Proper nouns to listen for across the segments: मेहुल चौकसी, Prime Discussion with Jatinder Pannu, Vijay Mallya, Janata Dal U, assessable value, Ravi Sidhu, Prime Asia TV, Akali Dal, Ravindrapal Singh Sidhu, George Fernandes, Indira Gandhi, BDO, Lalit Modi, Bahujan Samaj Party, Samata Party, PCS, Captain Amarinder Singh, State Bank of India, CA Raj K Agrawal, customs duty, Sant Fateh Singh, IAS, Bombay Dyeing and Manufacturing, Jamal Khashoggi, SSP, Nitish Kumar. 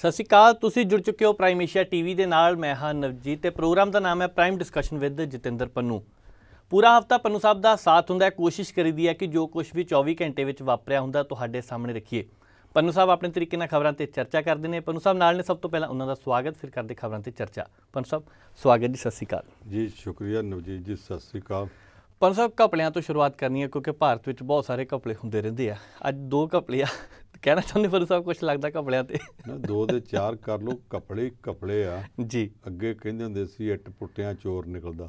सत श्री अकाल, तुसीं जुड़ चुके हो प्राइम एशिया टीवी दे नाल। मैं हां नवजीत ते प्रोग्राम दा नाम है prime discussion with Jatinder Pannu. पूरा हफ्ता पन्नू साहब दा साथ हुंदा है, कोशिश करीदी है कि जो कुछ भी 24 घंटे विच वापरिया हुंदा तुहाडे सामने रखिए। पन्नू साहब अपने तरीके नाल खबरां ते चर्चा करदे ने। पन्नू साहब नाल ने सब तो पहला उन्हां दा स्वागत, फिर करदे खबरां ते चर्चा। पन्नू साहब स्वागत जी, सत श्री अकाल जी। शुक्रिया नवजीत जी, सत श्री अकाल। पन्नू साहब घपलियां तो शुरुआत करनी है क्योंकि भारत विच बहुत सारे घपले हुंदे रहिंदे आ। अज दो घपले आ, कहना चाहते पन्नू साहब कुछ लगता घपलियां ते दो दे चार कर लो, घपले घपले आ जी। अगे कहंदे हुंदे सी इट पुट्टियां चोर निकलदा,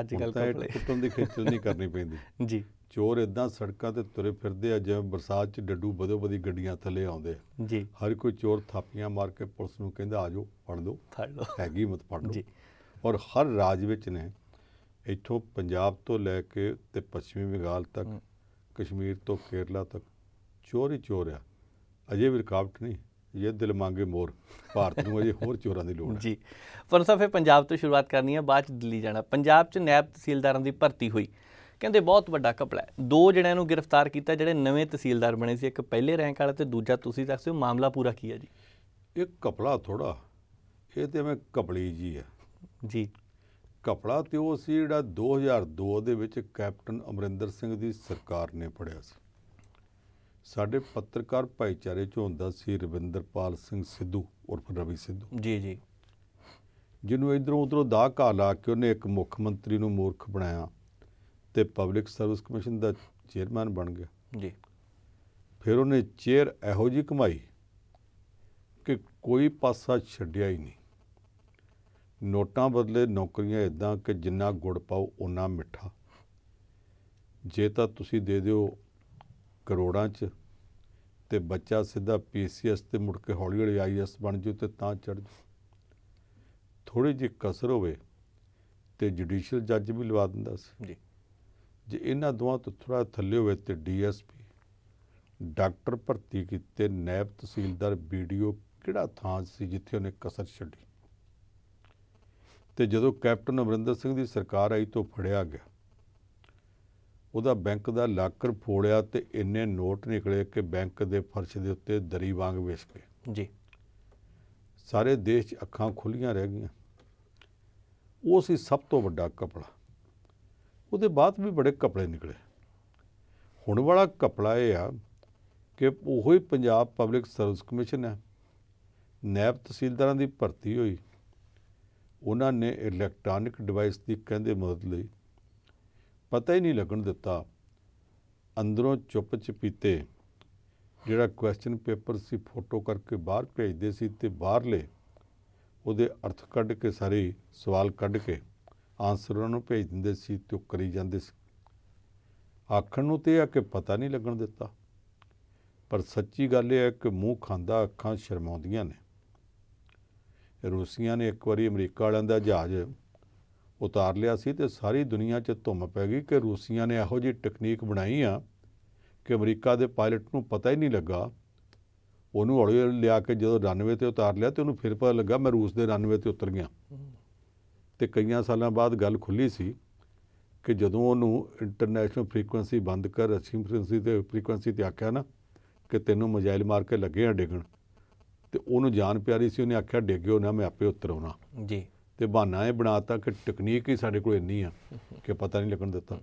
अजकल घपले पुट्टण दी खेचल नहीं करनी पैंदी जी। चोर इदां सड़कां ते तुरे फिरदे आ जिवें बरसात च डड्डू बदो बदी गड्डियां थले आउंदे जी। हर कोई चोर थापियां मार के पुलिस नूं कहंदा आजो फड़ दो, फड़ लो हैगी मत फड़ लो। और हर राज विच ने, इत्थों पंजाब तो लैके ते पश्चिमी बंगाल तक, कश्मीर तो केरला तक चोर ही चोर आ। अजे भी रुकावट नहीं, ये दिल मांगे मोर, भारत में अजे होर चोरां दी लोड़ जी। पर साहब फिर पंजाब तो शुरुआत करनी है, बाद दिल्ली जाना। पंजाब च नैब तहसीलदारां दी भर्ती हुई, कहते बहुत वड्डा घपला है। दो जणियां नूं गिरफ्तार किया जिहड़े नवे तहसीलदार बने सी, एक पहले रैंक वाला ते दूजा तुसीं दस्सो मामला पूरा की है जी। एक घपला थोड़ा, ये तो मैं घपली जी है जी। घपला तो वो सी जिहड़ा 2002 दे विच कैप्टन अमरिंदर सिंह दी सरकार ने फड़िया सी। साडे पत्रकार भाईचारे चों हुंदा सी रविंद्रपाल सिंह सिद्धू उर्फ रवि सिद्धू जी जी, जिन्होंने इधरों उधरों दा घा ला के उन्हें एक मुख मंत्री नूं मूर्ख बनाया तो पब्लिक सर्विस कमीशन का चेयरमैन बन गया जी। फिर उन्हें चेयर इहो जी घुमाई कि कोई पासा छड्डिया ही नहीं। नोटां बदले नौकरियां इदां कि जिन्ना गुड़ पाओ उन्ना मिठा। जे तां तुसीं दे दिओ करोड़ां च ते बच्चा सीधा PCS ते मुड़ के हौली हौली IAS बन जाओ ते तां चढ़ जाओ। थोड़ी जी कसर होवे ते जुडिशल जज भी लवा दिंदा सी जी। जे इन्हां दोआं तो थोड़ा थल्ले होवे ते DSP, डॉक्टर भर्ती कीते, नैब तहसीलदार, BDO किहड़ा थां सी जिथे उन्हें कसर छड्डी। तो जो कैप्टन अमरिंदर सिंह की सरकार आई तो फड़िया गया, वह बैंक का लाकर फोड़िया तो इन्ने नोट निकले कि बैंक के फर्श के उत्ते दरी वांग वेच गए जी। सारे देश अखां खुलियां रह गई। वो सी सब तो वड्डा घपला। उसके बाद भी बड़े घपले निकले। हुण वाला घपला यह आ कि वही पंजाब पब्लिक सर्विस कमीशन है, नैब तहसीलदारां की भर्ती हुई। उन्होंने इलैक्ट्रॉनिक डिवाइस की कहते मदद ली, पता ही नहीं लगन दिता। अंदरों चुप चपीते जोड़ा क्वेश्चन पेपर से फोटो करके बाहर भेजते सी ते बाहरले उहदे अर्थ कढ़ के सारे सवाल कढ़ के आंसर उन्होंने भेज दिंदे सी ते ओह करी जांदे सी। आखण नूं ते आ कि पता नहीं लगन दिता, पर सच्ची गल इह है कि मूँह खांदा अखां शर्माउंदियां ने। रूसिया ने एक बार अमरीका वालों का जहाज़ उतार लिया सी ते सारी दुनिया च धुम पै गई कि रूसिया ने इहो जी टकनीक बनाई आ कि अमरीका के पायलट को पता ही नहीं लगा। उन्होंने हौली हौली लिया के जो रनवे ते उतार लिया तो उन्होंने फिर पता लगा मैं रूस के रनवे ते उतर गया। तो कई साल बाद गल खुली सी कि जदों उन्होंने इंटरनेशनल फ्रीकुएंसी बंद कर रशियन फ्रीकुएंसी ते आख्या ना कि तेनों मिजाइल मार के लगे आ डिगण, तो उन्होंने जान प्यारी सी, उन्हें आख्या डिग्गो ना मैं आपे उत्तर आना जी। तो बहाना यह बनाता कि टकनीक ही साढ़े को इन्नी आ कि पता नहीं लगन दिता।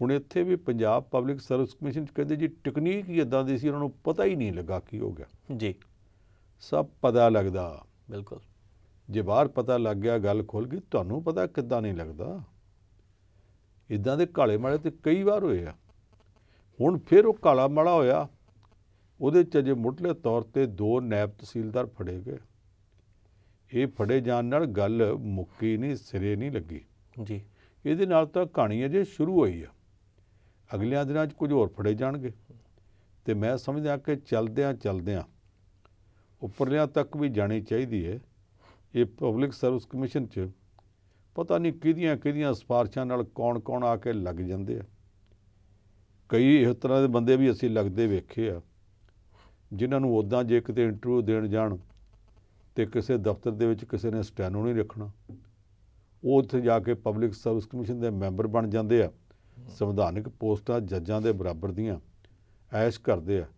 हुण इत्थे भी पंजाब पब्लिक सर्विस कमीशन कहते जी टकनीक ही इदां दी सी, उन्होंने पता ही नहीं लगा की हो गया जी। सब पता लगदा, बिल्कुल जे बाहर पता लग गया गल खुल गई, तुहानूं पता किद्दां नहीं लगदा। इदां दे काले माले तो कई बार होए आ। हुण फिर वो काला माला होया, उहदे च अजे मुढले तौर पर दो नैब तहसीलदार फड़े गए। ये फड़े जाण नाल गल मुक्की नहीं, सिरे नहीं लगी जी। इहदे नाल तां कहानी अजे शुरू होई आ, अगलियां दिनां च कुछ होर फड़े जाणगे। ते मैं समझदा कि चलदिआं चलदिआं उपरलियां तक भी जाणी चाहीदी है। ये पब्लिक सर्विस कमीशन च पता नहीं किहदियां किहदियां सिफारिशां नाल कौन कौन आ के लग जांदे आ। कई इस तरह दे बंदे भी असीं लगदे वेखे आ जिन्होंने उदा जे किते इंटरव्यू देण जाण ते किसी दफ्तर दे विच किसी ने स्टैनो नहीं रखना, वो उत्थे जाके पब्लिक सर्विस कमीशन दे मैंबर बन जाते हैं। संविधानिक पोस्टां जजां दे बराबर दियां ऐश करते हैं,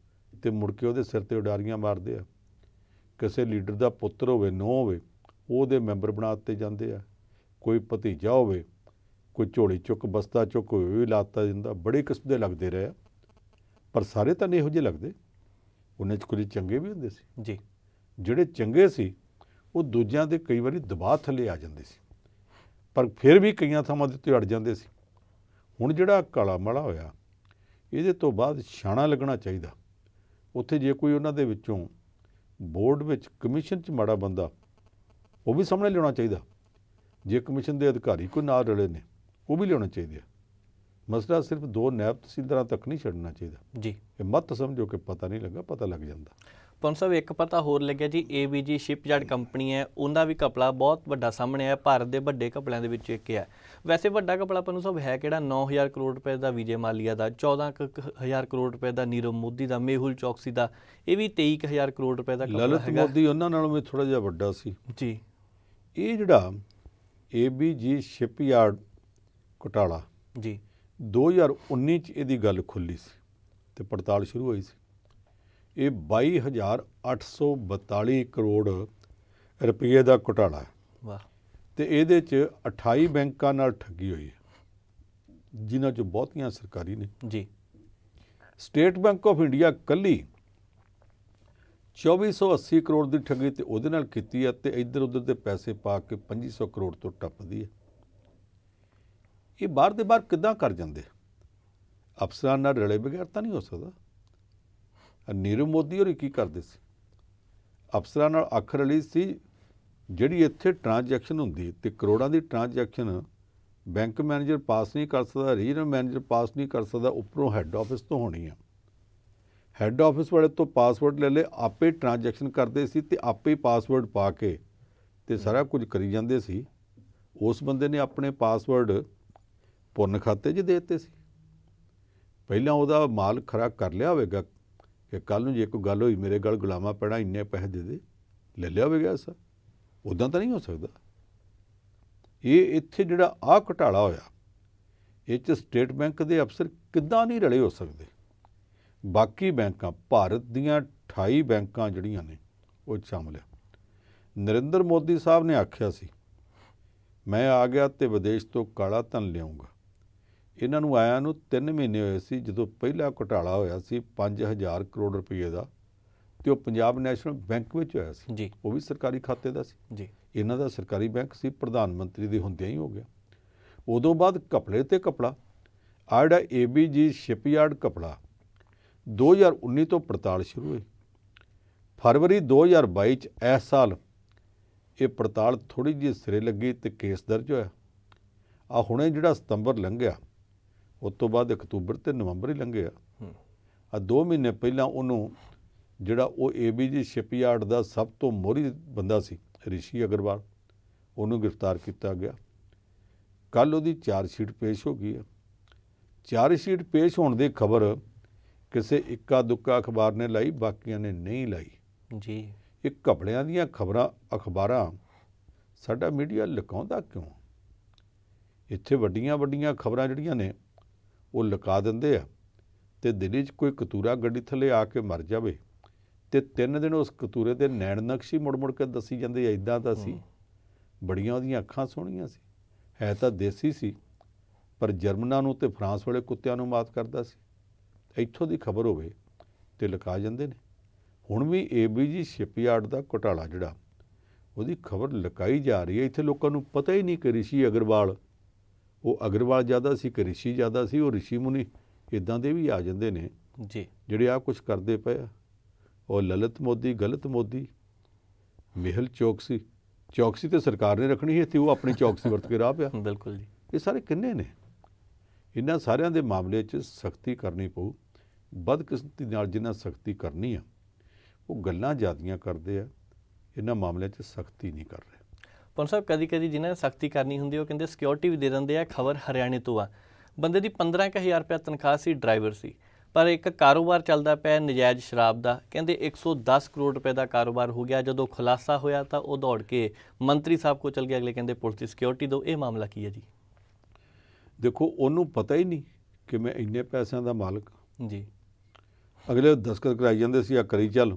तो मुड़ के उहदे सिर ते उडारियां मारते हैं। किसी लीडर का पुत्र होवे नूंह होवे मैंबर बना दिते जाते हैं, कोई भतीजा होवे कोई झोली चुक बस्ता चुक भी ला दिता जाता। बड़े किस्म के लगते रहे पर सारे तो नहीं इहो जिहे लगते, उन्हें कुछ चंगे भी होंदे सी जी, जिहड़े चंगे सी वो दूजियां दे कई बार दबाव थले आ जाते सी पर फिर भी कई थावां ते अड़ जाते सी। हुण जिहड़ा काला माला होया इहदे तो बाद छाणा लगना चाहिए। उत्थे जे कोई उन्हां दे विचों बोर्ड विच कमीशन च माड़ा बंदा वो भी सामने लिआउणा चाहिए, जे कमीशन दे अधिकारी कोई नाल रले ने वो भी लिआउणे चाहिए। मसला सिर्फ दो नायब तहसीलदार तक नहीं छड्डना चाहिए जी, ये मत समझो कि पता नहीं लगा, पता लग जाता। पंच साहब एक पता होर लगे जी, ABG शिपयार्ड कंपनी है उनका भी घपला बहुत वड्डा सामने आया, भारत के वड्डे घपलों के विच इक है। वैसे वड्डा घपला पन्नू साहब है कि 9,000 करोड़ रुपए का विजय मालिया का, 14,000 करोड़ रुपए का नीरव मोदी का, मेहुल चौकसी का, यह भी 23,000 करोड़ रुपए का। ललित मोदी उन्होंने भी थोड़ा जिहा वड्डा सी जी। ये जिहड़ा ABG शिपयार्ड घोटाला जी 2019 इहदी गल खुली सी ते पड़ताल शुरू हुई सी। ये 22,842 करोड़ रुपये का घोटाला है। वाह। तो ये 28 बैंकों नाल ठगी हुई है, जिन्हों चो बहुतियां सरकारी ने जी। स्टेट बैंक ऑफ इंडिया कली 2,480 करोड़ की ठगी तो उहदे नाल कीती है, तो इधर उधर के पैसे पा के 2,500 करोड़ तो टपदी है। ये बाहर के बाहर किद्दां कर जांदे, अफसरां नाल रले बगैर तो नहीं हो सकता। नीरव मोदी और की करते सी, अफसरां नाल अख रली सी। जिहड़ी इत्थे ट्रांजैक्शन हुंदी ते करोड़ों की ट्रांजैक्शन बैंक मैनेजर पास नहीं कर सकता, रीजनल मैनेजर पास नहीं कर सकता, उपरों हैड ऑफिस तो होनी है। हैड ऑफिस वाले तो पासवर्ड ले ले, आपे ट्रांजैक्शन करते सी ते आपे पासवर्ड पा के ते सारा कुछ करी जांदे सी। उस बंदे ने अपने पासवर्ड पुरन खाते 'च देते सी, पहलां उहदा माल खरा कर लिया होवेगा कि कल नूं जे कोई गल होई मेरे गल गुलामा पैणा इन्ने पैसे दे ले लिया होवेगा। ऐसा उदां तां नहीं हो सकदा। ये इत्थे जिहड़ा आ घटाला होया इह स्टेट बैंक दे अफसर किद्दां नहीं रले हो सकदे। बाकी बैंकां भारत दीयां 28 बैंकां जिहड़ियां ने वो शामिल है। नरेंद्र मोदी साहब ने आख्या सी मैं आ गया तो विदेश तो काला धन लिआऊंगा। इन्हां नूं आया नूं 3 महीने होए सी जदों पहला घोटाला होया सी 5,000 करोड़ रुपये का, तो वह पंजाब नैशनल बैंक में होया सी जी, वो भी सरकारी खाते का सी जी। इन्हां दा सरकारी बैंक सी, प्रधानमंत्री दे हुंदियां ही हो गया। उदों बाद घपले ते घपला, आ जिहड़ा ABG शिपयार्ड घपला 2019 तो पड़ताल शुरू हुई। फरवरी 2022 इस साल ये पड़ताल थोड़ी जी सिरे लगी तो केस दर्ज होया। आ हुणे जिहड़ा सितंबर लंघिया उस तो बाद अक्तूबर ते नवंबर ही लंघे आ। 2 महीने पहला उन्होंने जिहड़ा वो ABG शिपयार्ड का सब तो मोहरी बंदा सी ऋषि अग्रवाल, उन्होंने गिरफ्तार किया गया। कल वो चार्जशीट पेश हो गई है। चार्जशीट पेश होने की खबर किसी इक्का दुक्का अखबार ने लाई, बाकिया ने नहीं लाई जी। ये घपलियां दीयां खबरां अखबारां साडा मीडिया लुकाउंदा क्यों? इत्थे वड्डियां वड्डियां खबरां जिहड़ियां ने वो लुका दिंदे आ ते दिल्ली च कोई कतूरा गड्डी थले आके मर जावे ते 3 दिन उस कतूरे दे नैण नक्शी मुड़ मुड़ के दसी जांदे इदां दा सी, बड़ियां उहदियां अखां सोहणियां सी, है तां देसी सी पर जर्मनां नूं ते फ्रांस वाले कुत्तियां नूं मात करदा सी। इत्थों दी खबर होवे ते लुका जांदे ने। हुण भी ABG शिपयार्ड का घोटाला जिहड़ा उहदी खबर लुकाई जा रही है। इत्थे लोकां नूं पता ही नहीं कि ऋषि अग्रवाल वो अग्रवाल ज़्यादा सी कि ऋषि ज़्यादा सी। और ऋषि मुनि इदां दे भी आ जाते हैं जी जिहड़े आ कुछ करते पे। और ललित मोदी, गलत मोदी, मेहुल चौकसी, चौकसी तो सरकार ने रखनी है, तो वो अपनी चौकसी वरत के राह पिया। बिल्कुल जी। ये सारे किन्ने ने, इन्हां सारियां दे मामले च सख्ती करनी पऊ। बदकिस्मती नाल जिन्हां सख्ती करनी है वो गल्लां ज़्यादियां करदे आ, इन्हां मामलिਆਂ 'च सख्ती नहीं कर रहे। पंच साहब कभी कभी जिन्हें सख्ती करनी होंगी वो कहिंदे सिक्योरिटी भी दे देंदे आ। खबर हरियाणे तो आ, बंदे दी 15,000 रुपया तनख्वाह सी, ड्राइवर सी, पर एक कारोबार चलता पाया नजायज़ शराब का, कहिंदे 110 करोड़ रुपए का कारोबार हो गया। जो खुलासा होया तो वह दौड़ के मंत्री साहब को चल गया, अगले कहिंदे पुलिस की सिक्योरिटी दो। ये मामला की है जी? देखो उन्होंने पता ही नहीं कि मैं इन्ने पैसों का मालिक जी। अगले दस्खत कराई जाते सी, करी चल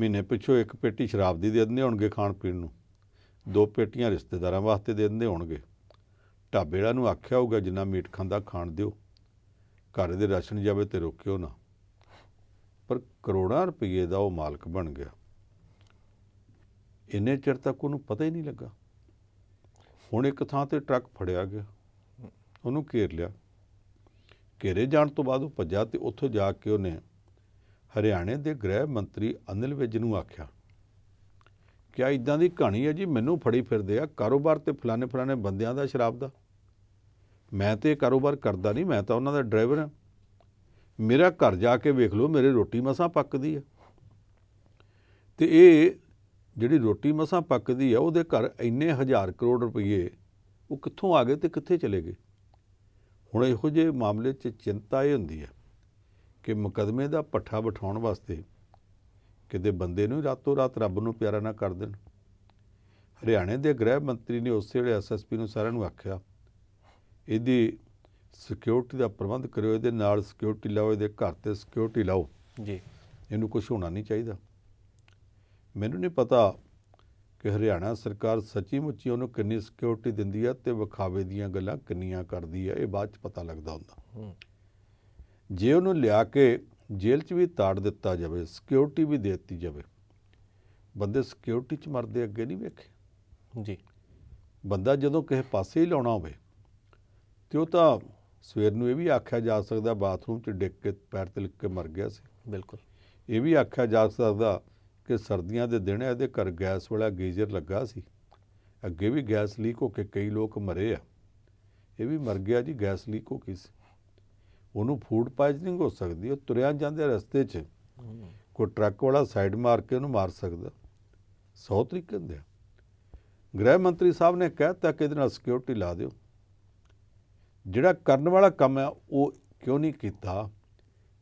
महीने पिछों एक पेटी शराब की दे देंदे होणगे खाण पीण नूं, दो पेटियां रिश्तेदारां वास्ते दे देंदे होणगे। ढाबे वाला नूं आख्या होगा जिन्ना मीट खांदा खाण दिओ, घर दे राशन जावे ते रोकिओ ना। पर करोड़ों रुपये का वो मालक बन गया। इन्ने चिर तक उन्होंने पता ही नहीं लगा। हुण एक थां ते ट्रक फड़िया गया, उन्होंने घेर लिया। घेरे जाने तो बाद भज्जा तो उत्थों जाके उन्हें हरियाणे के गृह मंत्री अनिल विज नूं आख्या, क्या इदां दी कहानी है जी, मैनू फड़ी फिरदे आ कारोबार तो फलाने फलाने बंदियां दा शराब दा, मैं तो कारोबार करदा नहीं, मैं तो उन्हां दा ड्राइवर हाँ। मेरा घर जाके वेख लो, मेरी रोटी मसां पकदी है, तो ये जिहड़ी रोटी मसां पकदी है उहदे घर इन्ने हज़ार करोड़ रुपये वो कित्थों आ गए तो कित्थे चले गए। हुण इहो जिहे मामले 'च चिंता ये हुंदी है कि मुकदमे का पट्ठा बिठाउण वास्ते किते बंदे नूं रातों रात रब नूं प्यारा ना कर देण। हरियाणे के गृह मंत्री ने उस वेले SSP नूं सारिआं नूं आखिआ इहदी सिक्योरिटी का प्रबंध करो, ये नाल सिक्योरिटी लाओ, ये घर से सिक्योरिटी लाओ जी, इनू कुछ होना नहीं चाहिए। मैनू नहीं पता कि हरियाणा सरकार सची मुची उन्होंने कितनी सिक्योरिटी दिंदी है तो विखावे दीयां गल्लां कितनियां करदी है, ये बाद पता लगता हुंदा। जे उन्होंने लिया के जेल च भी ताड़ दिता जाए, सिक्योरिटी भी देती जाए, बंदे सिक्योरिटी च मरदे अगे नहीं वेखे जी। बंदा जदों किसी पासे ही लाउणा होवे तो तां सवेर नूं यह भी आख्या जा सकता बाथरूम च डिग के पैर ते लिक के मर गया सी, बिल्कुल। ये भी आख्या जा सकता कि सर्दियां दे दिन इहदे घर गैस वाला गीजर लगा सी, अगे भी गैस लीक होके कई लोग मरे आ, यह भी मर गया जी, गैस लीक हो गई सी। उन्होंने फूड पॉइजनिंग हो सकती है, तुरिया जाते रस्ते च कोई ट्रक वाला साइड मार के उन्होंने मार सकता, 100 तरीके होंदे। गृह मंत्री साहब ने कहता कि इहदे नाल सिक्योरिटी ला दिओ, जिहड़ा करन वाला काम है वो क्यों नहीं किया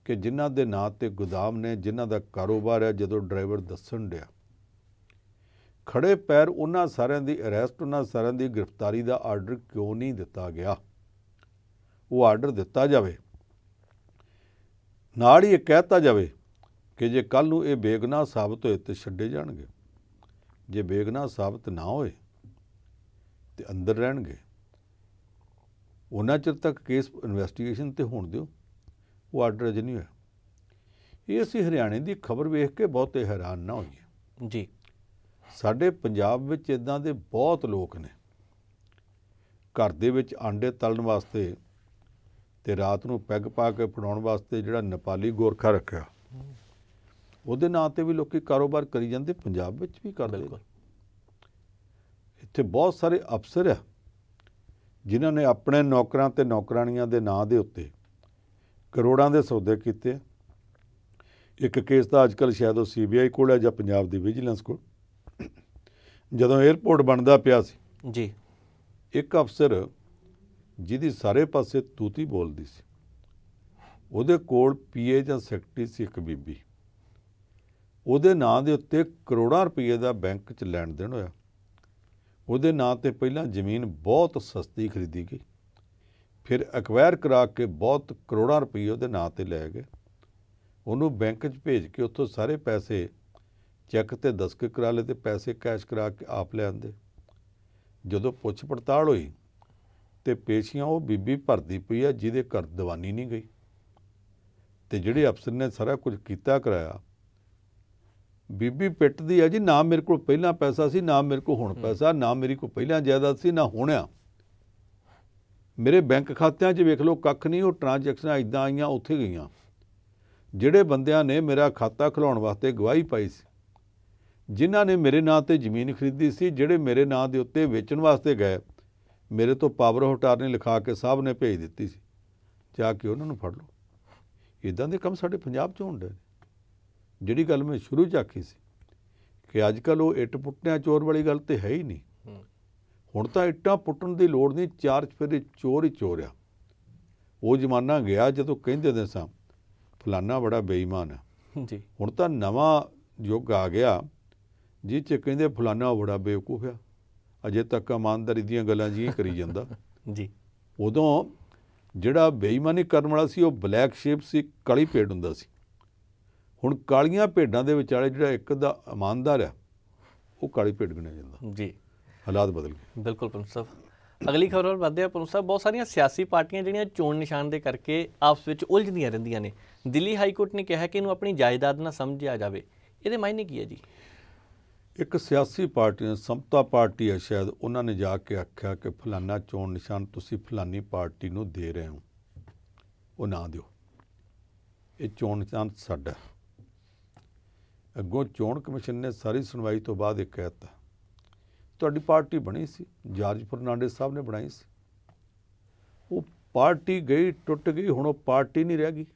कि जिन्हां दे नां ते गोदाम ने, जिन्हां दा कारोबार है, जदों ड्राइवर दस्सण दिया खड़े पैर उन्हां सारिआं दी अरैसट, उन्हां सारिआं दी गिरफ्तारी दा आर्डर क्यों नहीं दिता गया। वो आर्डर दिता जाए, नाल ही कहता जाए कि जे कल नूं ये बेगुनाह साबित होए ते छड्डे जाणगे, जे बेगुनाह साबित ना होए ते अंदर रहणगे, उन्ना चिर तक केस इन्वैसटीगेशन तो होने दो। वो आर्डर अज नहीं होया। ये असी हरियाणे की खबर वेख के बहुत हैरान ना होइए जी। साडे पंजाब विच इदां दे बहुत लोग ने, घर दे विच आंडे तलन वास्ते ते रात नूं पैग पा के फड़ाउण वास्ते जिहड़ा नेपाली गोरखा रखिआ उहदे नां ते भी लोकी कारोबार करी जांदे, पंजाब विच भी करदे। इत्थे बहुत सारे अफसर है जिन्हां ने अपने नौकरां ते नौकरानियां दे नां दे उत्ते करोड़ों के सौदे किए। एक केस तो अजकल शायद वो CBI कोल है जां पंजाब दी विजिलेंस कोल, जदों एयरपोर्ट बनता पिया सी जी, एक अफसर जिहदी सारे पासे तूती बोलदी सी, उहदे कोल PA जां सैकटरी सी एक बीबी, उहदे नां दे उत्ते करोड़ों रुपये का बैंक च लैण देण होया। उहदे नां ते पहलां जमीन बहुत सस्ती खरीदी गई, फिर अक्वायर करा के बहुत करोड़ों रुपये उहदे नां ते लै गए, उन्होंने बैंक च भेज के उत्थों सारे पैसे चैक ते दस्तखत करा ले, पैसे कैश करा के आप लै आंदे। जदों पुछ पड़ताल होई तो पेशियां वो बीबी भरती पई है जिहदे घर दवानी नहीं गई, तो जिहड़े अफसर ने सारा कुछ कीता कराया बीबी पिटदी है जी, ना मेरे को पहला पैसा सी, ना मेरे को हुण पैसा, ना मेरी को पहला जायदाद सी, ना हुण आ, मेरे बैंक खात्यां 'च वेख लो कख नहीं, वो ट्रांजैक्शनां इदां आईयां उत्थे गईयां। जिहड़े बंदियां ने मेरा खाता खिलाउण वास्ते गवाही पाई सी, जिन्हां ने मेरे नां ते जमीन खरीदी सी, जिहड़े मेरे नां दे उत्ते वेचण वास्ते गए, मेरे तो पावर ऑफ अटारनी लिखा के साहब ने भेज दित्ती सी, जाके उन्हां नूं फड़ लओ। इदां दे काम साडे पंजाब 'च होंदे ने। जिहड़ी गल मैं शुरू 'च आखी सी कि अजकल वो इट पुट्टिआं चोर वाली गल ते है ही नहीं, हुण तां इट्टां पुट्टण दी लोड़ नहीं, चार चफेरे चोर ही चोर आ। वो जमाना गया जदों कहिंदे हुंदे सां फलाना बड़ा बेईमान है जी, हुण तां नवां युग आ गया जिह च कहिंदे फलाना बड़ा बेवकूफ आ, अजे तक ईमानदारी दीआं गल्लां जिही करी जांदा जी। उदों जिहड़ा बेईमानी करन वाला सी वो ब्लैक शेप सी, काली पेड़ हुंदा सी, ਹੁਣ ਕਾਲੀਆਂ ਭੇਡਾਂ ਦੇ ਵਿਚਾਲੇ ਜਿਹੜਾ ਇੱਕ ਦਾ ਇਮਾਨਦਾਰ ਆ ਉਹ ਕਾਲੀ ਭੇਡ ਗਿਣਿਆ ਜਾਂਦਾ। ਜੀ ਹਾਲਾਤ ਬਦਲ ਗਏ। ਬਿਲਕੁਲ ਪੰਨੂ ਸਾਹਿਬ, ਅਗਲੀ ਖਬਰ ਵੱਲ ਵੱਧਦੇ ਹਾਂ। ਪੰਨੂ ਸਾਹਿਬ, ਬਹੁਤ ਸਾਰੀਆਂ ਸਿਆਸੀ ਪਾਰਟੀਆਂ ਜਿਹੜੀਆਂ ਚੋਣ ਨਿਸ਼ਾਨ ਦੇ ਕਰਕੇ ਆਪਸ ਵਿੱਚ ਉਲਝਦੀਆਂ ਰਹਿੰਦੀਆਂ ਨੇ। ਦਿੱਲੀ ਹਾਈ ਕੋਰਟ ਨੇ ਕਿਹਾ ਕਿ ਇਹਨੂੰ ਆਪਣੀ ਜਾਇਦਾਦ ਨਾਲ ਸਮਝਿਆ ਜਾਵੇ। ਇਹਦੇ ਮਾਇਨੇ ਕੀ ਹੈ ਜੀ? एक सियासी पार्टी समता पार्टी है शायद, उन्होंने जाके आख्या कि फलाना चोन निशान तुसी फलानी पार्टी नू दे रहे हो, वो ना दो, ये चोन निशान साडा। अगों चोन कमीशन ने सारी सुनवाई तो बाद एक कहता तुहाडी पार्टी बनी सी, जॉर्ज फर्नांडिस साहब ने बनाई सी, वो पार्टी गई टुट गई, हुण वो पार्टी नहीं रह गई।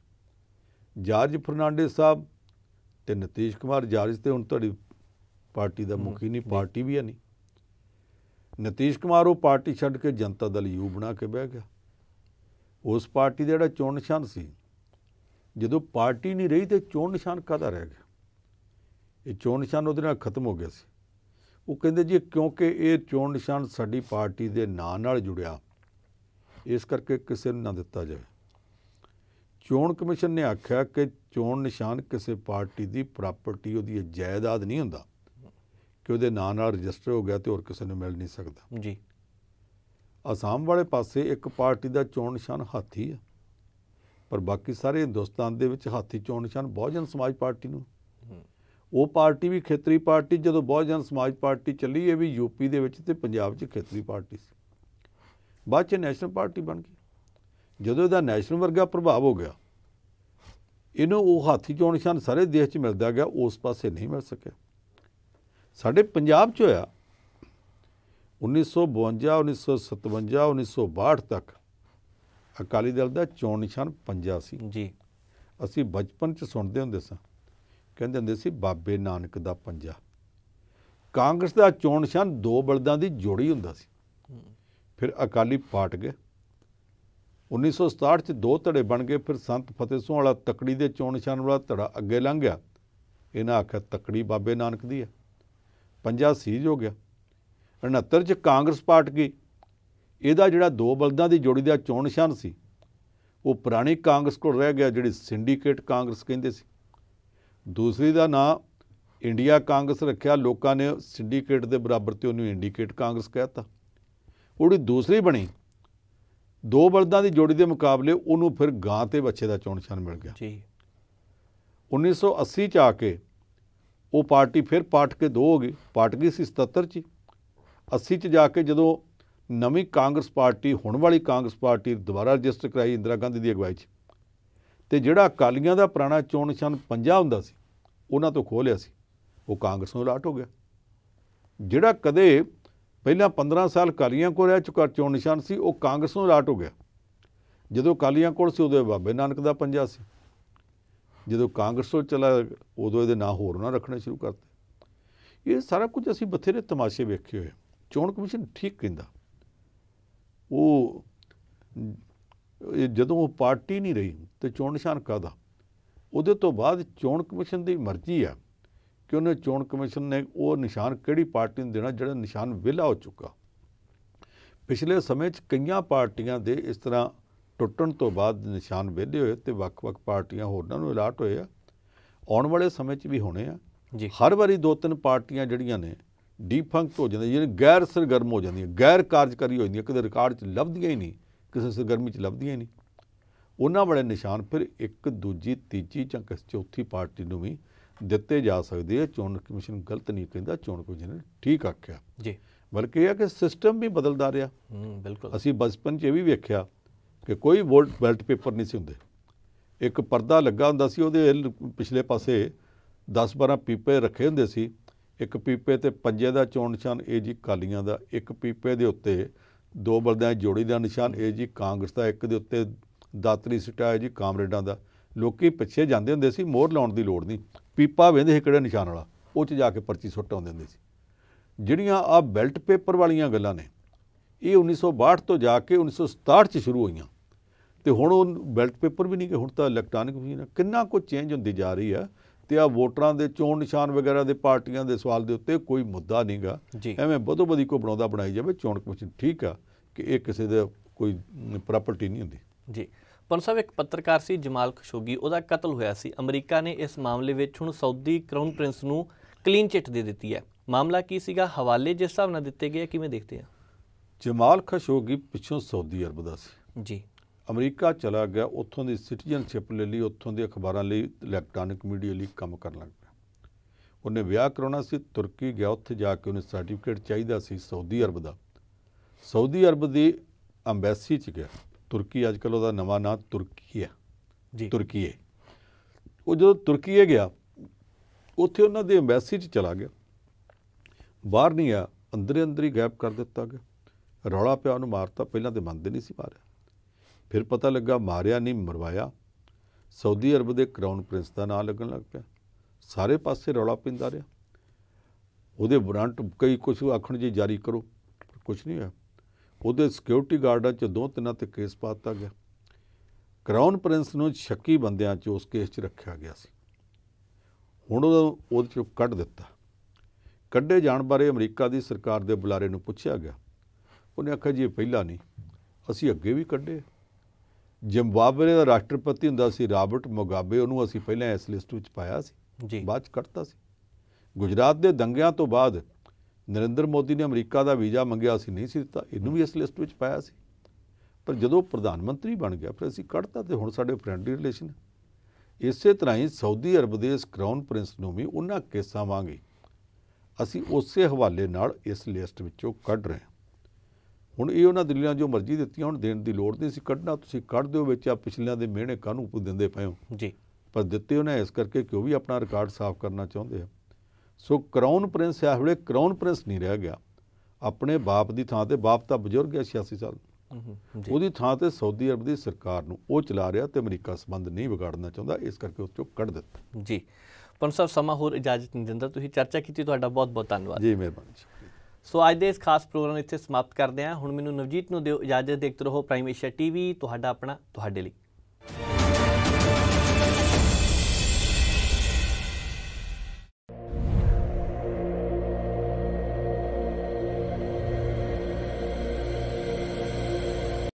जॉर्ज फर्नांडिस साहब ते नीतीश कुमार जॉर्ज ते हुण तुहाडी पार्टी का मुखी नहीं, पार्टी भी है नहीं। नीतीश कुमार वो पार्टी छड्ड के जनता दल यू बना के बह गया। उस पार्टी का जो चोन निशान सी, जो पार्टी नहीं रही तो चोन निशान कादा रह गया? ये चोन निशान उहदे नाल खत्म हो गया सी। वो कहंदे जी क्योंकि ये चोन निशान साडी पार्टी के नां नाल जुड़िया, इस करके किसी नूं ना दिता जाए। चोन कमीशन ने आख्या कि चोन निशान किसी पार्टी की प्रापर्टी, उहदी जायदाद नहीं हुंदा कि वो ना रजिस्टर हो गया तो और किसी ने मिल नहीं सकता। जी आसाम वाले पासे एक पार्टी का चोन निशान हाथी है, पर बाकी सारे हिंदुस्तान दे विच हाथी चोन निशान बहुजन समाज पार्टी नूं। वो पार्टी भी खेतरी पार्टी, जो बहुजन समाज पार्टी चली है भी यूपी दे विच ते पंजाब च खेतरी पार्टी सी, बाद च नैशनल पार्टी बन गई। जो इहदा नैशनल वर्गा प्रभाव हो गया, इन्हों वो हाथी चोन निशान सारे देश च मिलता गया, उस पासे नहीं मिल सकिया। साढ़े पंजाब च होया 1952 1957 1962 तक अकाली दल का चोन निशान पंजा सी। जी असी बचपन च सुनते होंदे सां, कहंदे होंदे सी बाबे नानक दा पंजा। कांग्रेस का चोन निशान दो बलदां दी जोड़ी हुंदा सी। फिर अकाली पाट गए, 1967 च दो धड़े बन गए। फिर संत फतेह सिंह वाला तकड़ी दे चोन निशान वाला धड़ा अगे लंघ गया, इन्हां आखिया तकड़ी बाबे नानक दी है, पंजा सीज हो गया। 69 च कांग्रेस पार्ट गई, इहदा जिहड़ा दो बलदां दी जोड़ी दा चोण निशान सी वो पुरानी कांग्रेस कोल रह गया, जिहड़ी सिंडीकेट कांग्रेस कहिंदे सी। दूसरी दा नां इंडिया कांग्रेस रखिया, लोकां ने सिंडीकेट दे बराबर ते उहनूं इंडीकेट कांग्रेस कहता। उहड़ी दूसरी बणी दो बलदां दी जोड़ी दे मुकाबले उहनूं फिर गां ते बच्चे दा चोण निशान मिल गया। 1980 च आके वो पार्टी फिर पाट के दो हो गई, पाट गई सी 77 च। 80 च जाके जो नवी कांग्रेस पार्टी, हुण वाली कांग्रेस पार्टी दोबारा रजिस्टर कराई इंदिरा गांधी की अगवाई च, तो जोड़ा अकालियां का पुराना चोण निशान पंजा हुंदा सी उन्हां तो खो लिया सी, वो कांग्रेस नूं लाट हो गया। जोड़ा कदे पहला 15 साल अकालियां कोल रह चुका चोण निशान सी, वो कांग्रेस नूं लाट हो गया। जो अकालियां कोल सी उदों बाबे नानक का पंजा सी, जो कांग्रेस को चला उदों ये ना होर ना रखने शुरू करते। ये सारा कुछ असी बथेरे तमाशे वेखे हुए। चोण कमीशन ठीक कहता, वो जो पार्टी नहीं रही तो चोण निशान कादा। उहदे तो बाद चोण कमीशन की मर्जी है कि उन्हें चोण कमीशन ने वो निशान किहड़ी पार्टी नूं देना जिहड़ा निशान विला हो चुका। पिछले समय कई पार्टियां दे इस तरह ਟੁੱਟਣ तो बाद निशान वेले होए तो ਵੱਖ-ਵੱਖ ਪਾਰਟੀਆਂ ਹੋਰਨਾਂ ਨੂੰ ਅਲਾਟ ਹੋਏ ਆ, ਆਉਣ ਵਾਲੇ ਸਮੇਂ 'ਚ ਵੀ ਹੋਣੇ ਆ। ਹਰ ਵਾਰੀ 2-3 ਪਾਰਟੀਆਂ ਜਿਹੜੀਆਂ ਨੇ ਡੀਫੰਕਟ ਹੋ ਜਾਂਦੀਆਂ, ਜਿਹੜੀ ਗੈਰ ਸਰਗਰਮ ਹੋ ਜਾਂਦੀਆਂ, ਗੈਰ ਕਾਰਜਕਾਰੀ ਹੋ ਜਾਂਦੀਆਂ, ਕਦੇ ਰਿਕਾਰਡ 'ਚ ਲੱਭਦੀਆਂ ਹੀ ਨਹੀਂ, ਕਿਸੇ ਸਰਗਰਮੀ 'ਚ ਲੱਭਦੀਆਂ ਹੀ ਨਹੀਂ। ਉਹਨਾਂ ਵਾਲੇ ਨਿਸ਼ਾਨ ਫਿਰ ਇੱਕ ਦੂਜੀ ਤੀਜੀ ਜਾਂ ਕਿਸੇ ਚੌਥੀ ਪਾਰਟੀ ਨੂੰ ਵੀ ਦਿੱਤੇ ਜਾ ਸਕਦੇ ਆ। ਚੋਣ ਕਮਿਸ਼ਨ ਗਲਤ ਨਹੀਂ ਕਹਿੰਦਾ, ਚੋਣ ਕਮਿਸ਼ਨ ਨੇ ਠੀਕ ਆਖਿਆ ਜੀ, ਬਲਕਿ ਇਹ ਕਿ ਸਿਸਟਮ ਵੀ ਬਦਲਦਾ ਰਿਹਾ। ਬਿਲਕੁਲ ਅਸੀਂ ਬਚਪਨ 'ਚ ਇਹ ਵੀ ਵੇਖਿਆ कि कोई वोट बैल्ट पेपर नहीं सी हुंदे, एक परदा लगा हुंदा सी, उहदे पिछले पासे 10-12 पीपे रखे हुंदे सी। एक पीपे ते पंजे दा चोण निशान ए जी अकालियां दा, एक पीपे दे उत्ते दो बलदां दी जोड़ी दा निशान ए जी कांग्रेस दा, एक दे उत्ते दातरी सिटा ए जी कामरेडां दा। लोकी पिछे जांदे हुंदे सी, मोहर लाउण दी लोड़ नहीं, पीपा वेंदे किहड़े निशान वाला, उह च जाके पर्ची सुट आउंदे हुंदे सी। जिहड़ियां आ बैल्ट पेपर वालियां गल्लां ने ये 1962 तो जाके 1967 च शुरू होईयां, तो हुण बैल्ट पेपर भी नहीं कि हुण तो इलैक्ट्रॉनिक मशीन, कितना कुछ चेंज होंदी जा रही है। तो आ वोटरां दे चोण निशान वगैरह दे पार्टियां दे सवाल दे उत्ते कोई मुद्दा नहीं गा, एवें बदो बदी को बनाउंदा बनाई जावे। चोण कमीशन ठीक आ कि ये किसी दा कोई प्रॉपर्टी नहीं हुंदी। जी ਪੰਨ ਸਾਹਿਬ एक पत्रकार सी जमाल खशोगी ਉਹਦਾ कतल होया सी। अमरीका ने इस मामले ਵਿੱਚ ਹੁਣ सऊदी क्राउन प्रिंस ਨੂੰ क्लीन चिट दे दी है। मामला की ਸੀਗਾ हवाले जिस हिसाब ਨਾਲ ਦਿੱਤੇ ਗਏ ਕਿਵੇਂ ਦੇਖਦੇ ਆ? जमाल खशोगी पिछों सऊदी अरब ਦਾ ਸੀ जी, अमरीका चला गया, ਉੱਥੋਂ ਦੀ ਸਿਟੀਜ਼ਨਸ਼ਿਪ ले ली, ਉੱਥੋਂ ਦੇ ਅਖਬਾਰਾਂ ਲਈ ਇਲੈਕਟ੍ਰੋਨਿਕ ਮੀਡੀਆ ਲਈ ਕੰਮ ਕਰਨ ਲੱਗ ਪਿਆ। ਉਹਨੇ ਵਿਆਹ ਕਰਾਉਣਾ ਸੀ, ਤੁਰਕੀ ਗਿਆ, ਉੱਥੇ ਜਾ ਕੇ ਉਹਨੇ ਸਰਟੀਫਿਕੇਟ ਚਾਹੀਦਾ ਸੀ सऊदी अरब ਦਾ। सऊदी अरब ਦੀ ਅੰਬੈਸੀ 'ਚ ਗਿਆ तुर्की, अजकल उसका नवा ना तुर्की है, तुर्की है। वो जो तुर्की है गया उत्थे उन्हां दी एम्बैसी चला गया, बाहर नहीं आया, अंदर अंदर ही गैप कर दिता गया। रौला पिया, उन्हें मारता, पहला तो मनते नहीं सी मारिया, फिर पता लगा मारिया नहीं मरवाया। सऊदी अरब के क्राउन प्रिंस का नाम लगन लग पाया, सारे पासे रौला पैंदा रहा। उहदे वारंट कई कुछ आखण जी जारी करो, कुछ नहीं होया। ਉਹਦੇ ਸਿਕਿਉਰਿਟੀ ਗਾਰਡਾਂ 'ਚ ਦੋ ਤਿੰਨਾਂ 'ਤੇ ਕੇਸ ਪਾ ਦਿੱਤਾ ਗਿਆ। ਕਰਾਊਨ ਪ੍ਰਿੰਸ ਨੂੰ ਸ਼ੱਕੀ ਬੰਦਿਆਂ 'ਚ ਉਸ ਕੇਸ 'ਚ ਰੱਖਿਆ ਗਿਆ ਸੀ। ਹੁਣ ਉਹਦੇ 'ਚੋਂ ਕੱਢ ਦਿੱਤਾ। ਕੱਢੇ ਜਾਣ ਬਾਰੇ ਅਮਰੀਕਾ ਦੀ ਸਰਕਾਰ ਦੇ ਬੁਲਾਰੇ ਨੂੰ ਪੁੱਛਿਆ ਗਿਆ, ਉਹਨੇ ਆਖਿਆ ਜੀ ਇਹ ਪਹਿਲਾਂ ਨਹੀਂ, ਅਸੀਂ ਅੱਗੇ ਵੀ ਕੱਢੇ। ਜ਼ਿੰਬਾਬਵੇ ਦਾ ਰਾਸ਼ਟਰਪਤੀ ਹੁੰਦਾ ਸੀ ਰਾਬਰਟ ਮੁਗਾਬੇ, ਉਹਨੂੰ ਅਸੀਂ ਪਹਿਲਾਂ ਇਸ ਲਿਸਟ ਵਿੱਚ ਪਾਇਆ ਸੀ ਜੀ, ਬਾਅਦ 'ਚ ਕੱਢਤਾ ਸੀ। ਗੁਜਰਾਤ ਦੇ ਦੰਗਿਆਂ ਤੋਂ ਬਾਅਦ नरेंद्र मोदी ने अमरीका का वीज़ा मंगया, असी नहीं सी दिता, इनू भी इस लिस्ट में पाया सी। पर जो प्रधानमंत्री बन गया फिर असी कढ़ता, तो हुण साडे फ्रेंडली रिलेशन है। इस तरह ही सऊदी अरब के इस क्राउन प्रिंस नूं भी उन्हां केसां वांग ही असी उस हवाले नाल इस लिस्ट विचों कढ़ रहे हैं। हुण इह उन्हां दिल्लियां जो मर्जी दित्तियां, हुण देण दी लोड़ नहीं सी, कढ़ना तुसीं कढ़ दिओ, विच आ पिछलियां दे मेहणे कानून दिंदे पए हो जी, पर दित्ते उन्हां इस करके कि भी अपना रिकॉर्ड साफ करना चाहुंदे आ। सो क्राउन प्रिंस इस वे क्राउन प्रिंस नहीं रह गया, अपने बाप की थां ते, बाप तो बजुर्ग गया 86 साल, वो थां ते सऊदी अरब की सरकार नूं वो चला रहा, तो अमरीका संबंध नहीं बिगाड़ना चाहता, इस करके उस चों कढ़ दिता जी। पंन साहब समा होर इजाजत नहीं दिंदा, तुसीं चर्चा की, बहुत बहुत धन्यवाद जी, मेहरबानी। सो अज दे इस खास प्रोग्राम इत्थे समाप्त करदे हां। हुण मैनूं नवजीत नूं दिओ इजाजत। देखते रहो प्राइम एशिया टीवी, तुहाडा अपना, तुहाडे लई।